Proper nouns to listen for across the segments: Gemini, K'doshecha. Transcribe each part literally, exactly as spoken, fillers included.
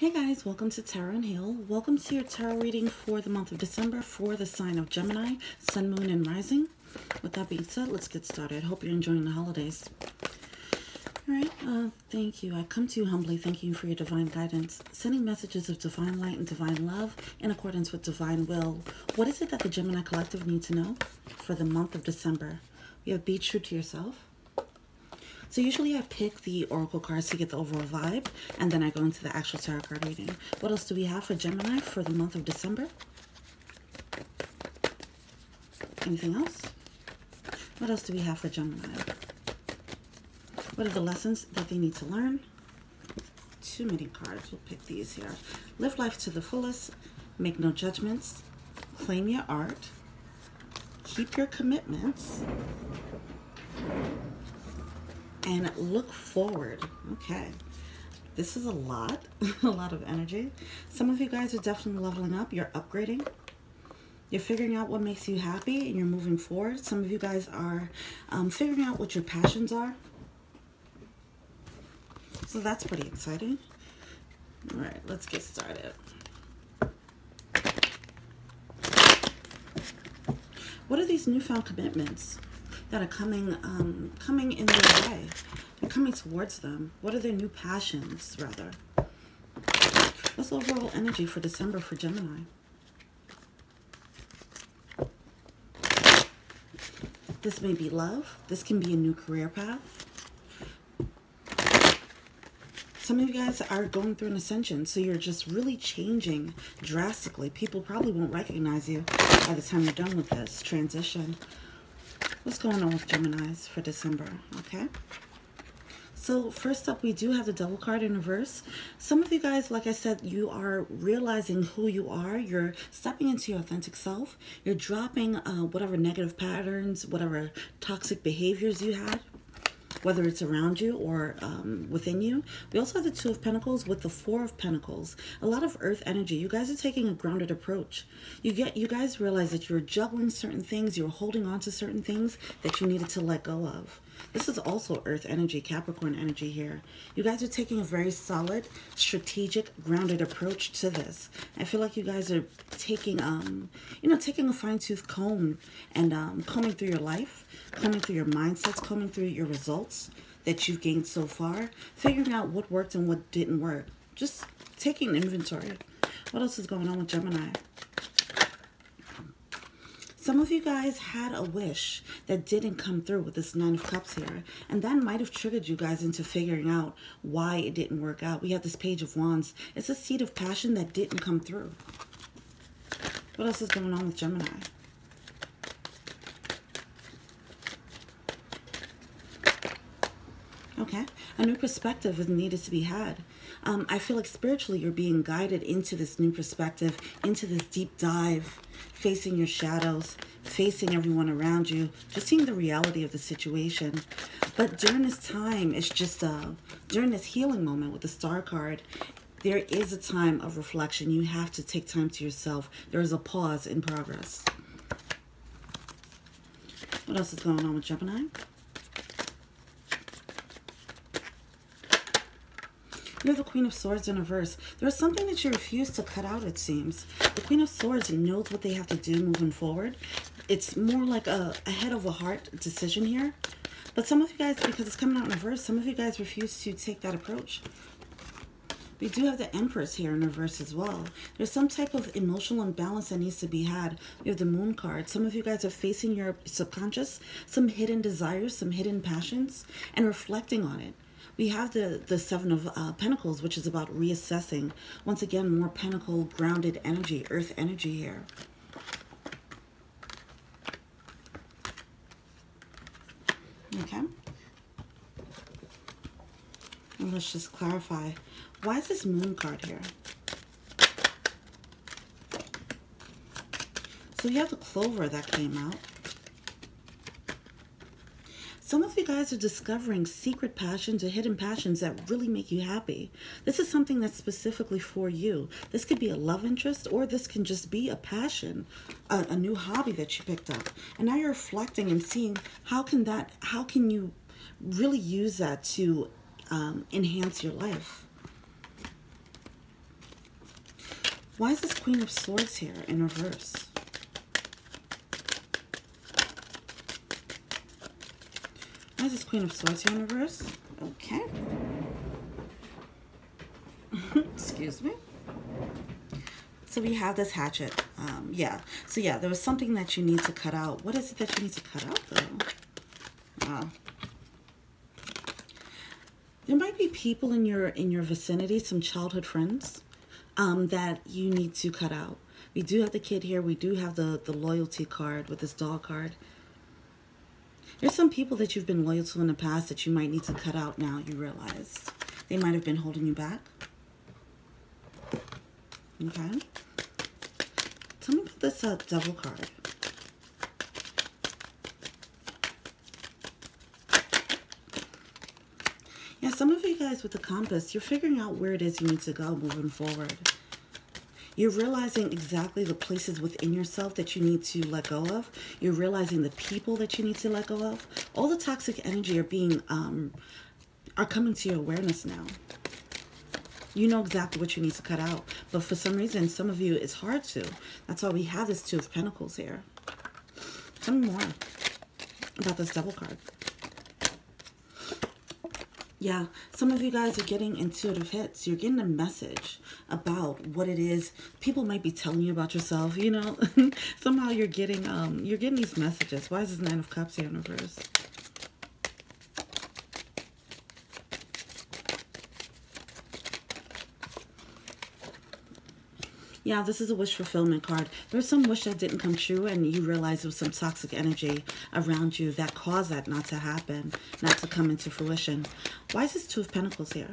Hey guys, welcome to Tarot N'Heal. Welcome to your tarot reading for the month of December for the sign of Gemini, Sun, Moon, and Rising. With that being said, let's get started. Hope you're enjoying the holidays. All right, uh, thank you. I come to you humbly, thanking you for your divine guidance, sending messages of divine light and divine love in accordance with divine will. What is it that the Gemini Collective needs to know for the month of December? We have be true to yourself. So usually I pick the oracle cards to get the overall vibe, and then I go into the actual tarot card reading. What else do we have for Gemini for the month of December? Anything else? What else do we have for Gemini? What are the lessons that they need to learn? Too many cards. We'll pick these here. Live life to the fullest. Make no judgments. Claim your art. Keep your commitments. And look forward. Okay. This is a lot, a lot of energy. Some of you guys are definitely leveling up. You're upgrading. You're figuring out what makes you happy and you're moving forward. Some of you guys are um, figuring out what your passions are. So that's pretty exciting. All right, let's get started. What are these newfound commitments that are coming um, coming in their way? They're coming towards them. What are their new passions, rather? What's the overall energy for December for Gemini? This may be love. This can be a new career path. Some of you guys are going through an ascension, so you're just really changing drastically. People probably won't recognize you by the time you're done with this transition. What's going on with Geminis for December, okay? So first up, we do have the Devil card in reverse. Some of you guys, like I said, you are realizing who you are. You're stepping into your authentic self. You're dropping uh, whatever negative patterns, whatever toxic behaviors you had, whether it's around you or um, within you. We also have the Two of Pentacles with the Four of Pentacles. A lot of earth energy. You guys are taking a grounded approach. You get, you guys realize that you're juggling certain things, you're holding on to certain things that you needed to let go of. This is also earth energy, Capricorn energy here. You guys are taking a very solid, strategic, grounded approach to this. I feel like you guys are taking, um, you know, taking a fine-tooth comb and um, combing through your life, combing through your mindsets, combing through your results that you've gained so far, figuring out what worked and what didn't work. Just taking inventory. What else is going on with Gemini? Some of you guys had a wish that didn't come through with this Nine of Cups here. And that might have triggered you guys into figuring out why it didn't work out. We have this Page of Wands. It's a seed of passion that didn't come through. What else is going on with Gemini? Okay. A new perspective is needed to be had. Um, I feel like spiritually you're being guided into this new perspective, into this deep dive, facing your shadows, facing everyone around you, just seeing the reality of the situation. But during this time, it's just, uh, during this healing moment with the Star card, there is a time of reflection. You have to take time to yourself. There is a pause in progress. What else is going on with Gemini? You're the Queen of Swords in reverse. There's something that you refuse to cut out, it seems. The Queen of Swords knows what they have to do moving forward. It's more like a, a head of a heart decision here. But some of you guys, because it's coming out in reverse, some of you guys refuse to take that approach. We do have the Empress here in reverse as well. There's some type of emotional imbalance that needs to be had. We have the Moon card. Some of you guys are facing your subconscious, some hidden desires, some hidden passions, and reflecting on it. We have the, the Seven of uh, Pentacles, which is about reassessing. Once again, more pentacle, grounded energy, earth energy here. Okay. And let's just clarify. Why is this Moon card here? So you have the clover that came out. Some of you guys are discovering secret passions or hidden passions that really make you happy. This is something that's specifically for you. This could be a love interest, or this can just be a passion, a, a new hobby that you picked up. And now you're reflecting and seeing how can that, how can you really use that to um, enhance your life? Why is this Queen of Swords here in reverse? Why is this Queen of Swords here in reverse? Okay. Excuse me. So we have this hatchet. Um, yeah. So yeah, there was something that you need to cut out. What is it that you need to cut out, though? Wow. There might be people in your in your vicinity, some childhood friends, um, that you need to cut out. We do have the kid here. We do have the, the loyalty card with this doll card. There's some people that you've been loyal to in the past that you might need to cut out now, you realize. They might have been holding you back. Okay. Tell me about this uh, devil card. Yeah, some of you guys with the compass, you're figuring out where it is you need to go moving forward. You're realizing exactly the places within yourself that you need to let go of. You're realizing the people that you need to let go of. All the toxic energy are being, um, are coming to your awareness now. You know exactly what you need to cut out. But for some reason, some of you, it's hard to. That's why we have this Two of Pentacles here. Tell me more about this devil card. Yeah, some of you guys are getting intuitive hits. You're getting a message about what it is. People might be telling you about yourself, you know. Somehow you're getting um you're getting these messages. Why is this Nine of Cups here in reverse? Yeah, this is a wish fulfillment card. There's some wish that didn't come true, and you realize there was some toxic energy around you that caused that not to happen, not to come into fruition. Why is this Two of Pentacles here?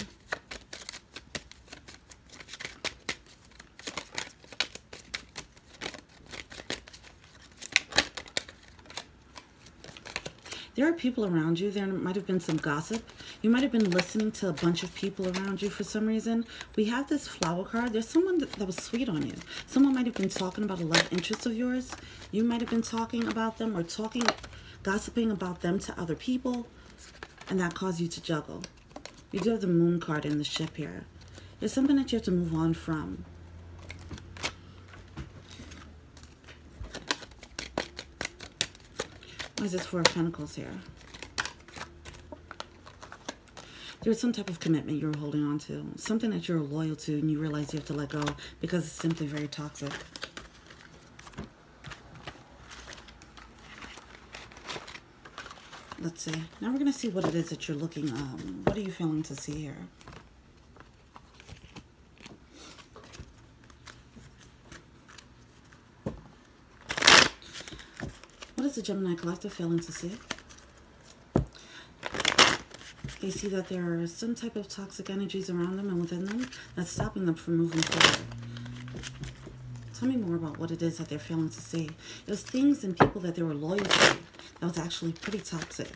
There are people around you. There might have been some gossip. You might have been listening to a bunch of people around you for some reason. We have this flower card. There's someone that, that was sweet on you. Someone might have been talking about a love interest of yours. You might have been talking about them or talking, gossiping about them to other people, and that caused you to juggle. You do have the moon card in the ship here. There's something that you have to move on from. Why is this Four of Pentacles here? There's some type of commitment you're holding on to. Something that you're loyal to and you realize you have to let go because it's simply very toxic. Let's see. Now we're going to see what it is that you're looking um, what are you feeling to see here? The Gemini collective failing to see it. They see that there are some type of toxic energies around them and within them that's stopping them from moving forward. Tell me more about what it is that they're failing to see. There's things and people that they were loyal to that was actually pretty toxic.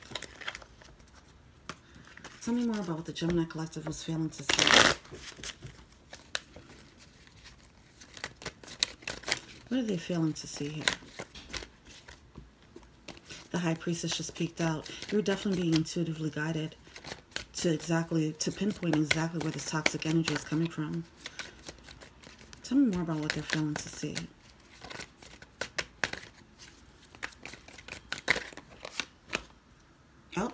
Tell me more about what the Gemini collective was failing to see. What are they failing to see here? The High Priestess just peeked out. You're definitely being intuitively guided to exactly, to pinpoint exactly where this toxic energy is coming from. Tell me more about what they're failing to see. Oh,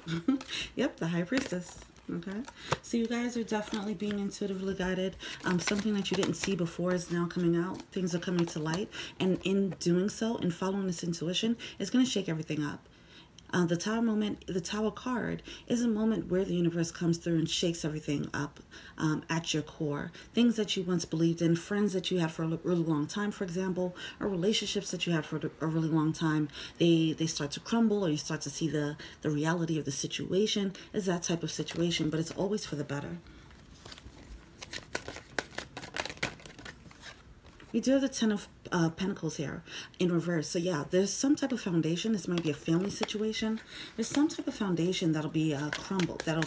yep, the High Priestess. Okay, so you guys are definitely being intuitively guided. Um, something that you didn't see before is now coming out. Things are coming to light, and in doing so, and following this intuition, it's going to shake everything up. Uh, the Tower moment, the Tower card, is a moment where the universe comes through and shakes everything up um, at your core. Things that you once believed in, friends that you had for a really long time, for example, or relationships that you had for a really long time, they they start to crumble, or you start to see the the reality of the situation. It's that type of situation, but it's always for the better. You do have the Ten of uh, Pentacles here in reverse. So yeah, there's some type of foundation. This might be a family situation. There's some type of foundation that'll be uh, crumbled. That'll,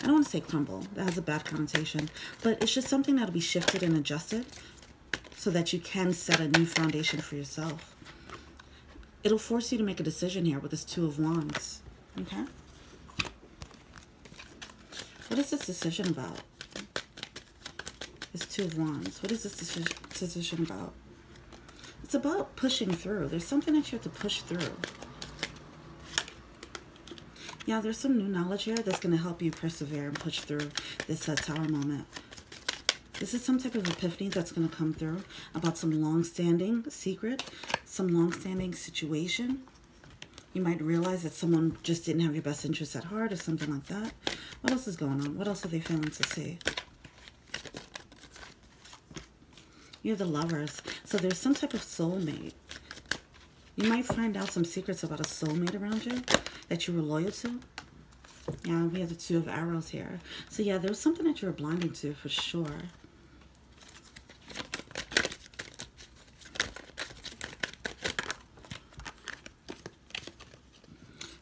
I don't want to say crumble. That has a bad connotation. But it's just something that'll be shifted and adjusted so that you can set a new foundation for yourself. It'll force you to make a decision here with this Two of Wands. Okay? What is this decision about? is Two of Wands. What is this decision, decision about? It's about pushing through. There's something that you have to push through. Yeah, there's some new knowledge here that's going to help you persevere and push through this uh, Tower moment. This is some type of epiphany that's going to come through about some long-standing secret, some long-standing situation. You might realize that someone just didn't have your best interests at heart or something like that. What else is going on? What else are they failing to see? You're the Lovers. So there's some type of soulmate. You might find out some secrets about a soulmate around you that you were loyal to. Yeah, we have the Two of Arrows here. So yeah, there was something that you were blinded to for sure.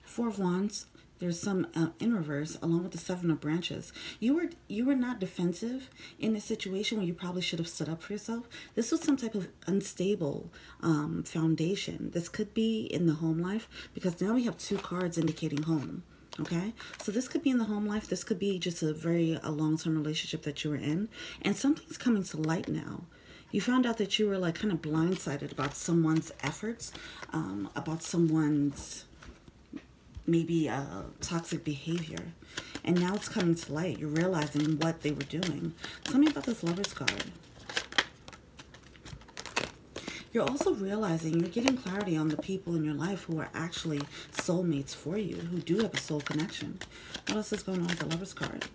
Four of Wands. There's some uh, in reverse, along with the Seven of Branches. You were you were not defensive in this situation where you probably should have stood up for yourself. This was some type of unstable um, foundation. This could be in the home life, because now we have two cards indicating home. Okay, so this could be in the home life. This could be just a very a long-term relationship that you were in, and something's coming to light now. You found out that you were like kind of blindsided about someone's efforts, um, about someone's. Maybe uh, toxic behavior. And now it's coming to light. You're realizing what they were doing. Tell me about this Lover's card. You're also realizing, you're getting clarity on the people in your life who are actually soulmates for you, who do have a soul connection. What else is going on with the Lover's card?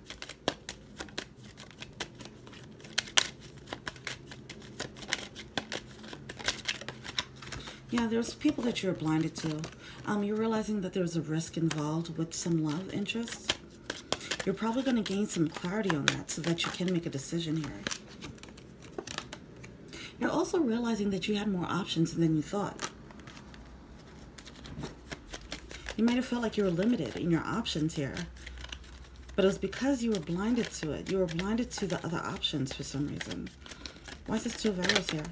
Yeah, there's people that you're blinded to. Um, you're realizing that there's a risk involved with some love interest. You're probably going to gain some clarity on that so that you can make a decision here. You're also realizing that you had more options than you thought. You might have felt like you were limited in your options here. But it was because you were blinded to it. You were blinded to the other options for some reason. Why is this Two of Arrows here?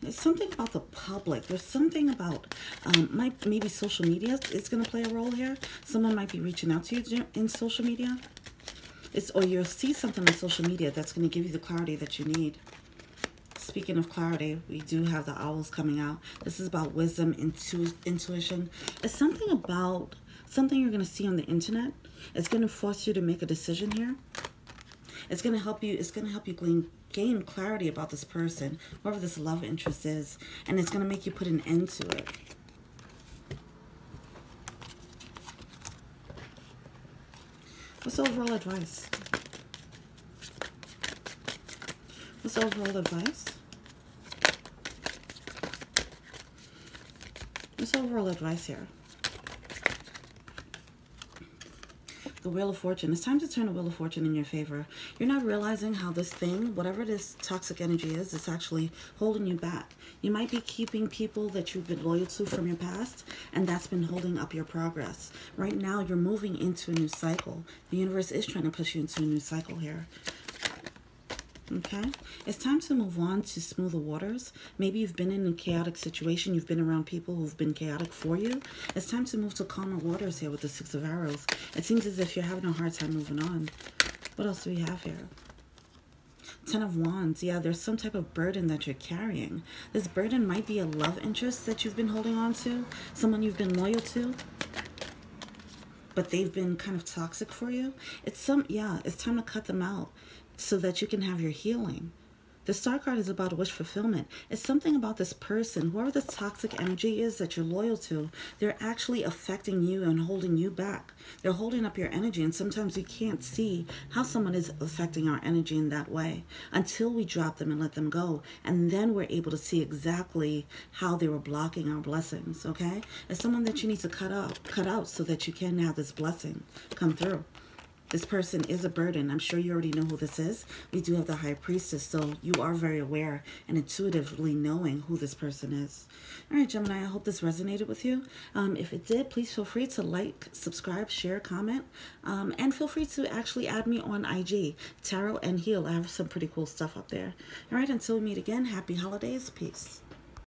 There's something about the public. There's something about um, might, maybe social media is going to play a role here. Someone might be reaching out to you in social media. It's, or you'll see something on social media that's going to give you the clarity that you need. Speaking of clarity, we do have the Owls coming out. This is about wisdom, intu intuition. It's something about something you're going to see on the internet. It's going to force you to make a decision here. It's going to help you. It's going to help you glean. Gain clarity about this person, whoever this love interest is, and it's going to make you put an end to it. What's overall advice? What's overall advice? What's overall advice here? The Wheel of Fortune. It's time to turn the Wheel of Fortune in your favor. You're not realizing how this thing, whatever this toxic energy is, it's actually holding you back. You might be keeping people that you've been loyal to from your past, and that's been holding up your progress. Right now, you're moving into a new cycle. The universe is trying to push you into a new cycle here. Okay, it's time to move on to smoother waters. Maybe you've been in a chaotic situation. You've been around people who've been chaotic for you. It's time to move to calmer waters here with the Six of Arrows. It seems as if you're having a hard time moving on. What else do we have here? Ten of Wands. Yeah, there's some type of burden that you're carrying. This burden might be a love interest that you've been holding on to, someone you've been loyal to, but they've been kind of toxic for you. It's some, yeah, it's time to cut them out, so that you can have your healing. The Star card is about wish fulfillment. It's something about this person, whoever this toxic energy is that you're loyal to, they're actually affecting you and holding you back. They're holding up your energy, and sometimes we can't see how someone is affecting our energy in that way until we drop them and let them go. And then we're able to see exactly how they were blocking our blessings, okay? It's someone that you need to cut out, cut out so that you can have this blessing come through. This person is a burden. I'm sure you already know who this is. We do have the High Priestess, so you are very aware and intuitively knowing who this person is. All right, Gemini, I hope this resonated with you. Um, if it did, please feel free to like, subscribe, share, comment, um, and feel free to actually add me on I G, Tarot N'Heal. I have some pretty cool stuff up there. All right, until we meet again, happy holidays. Peace.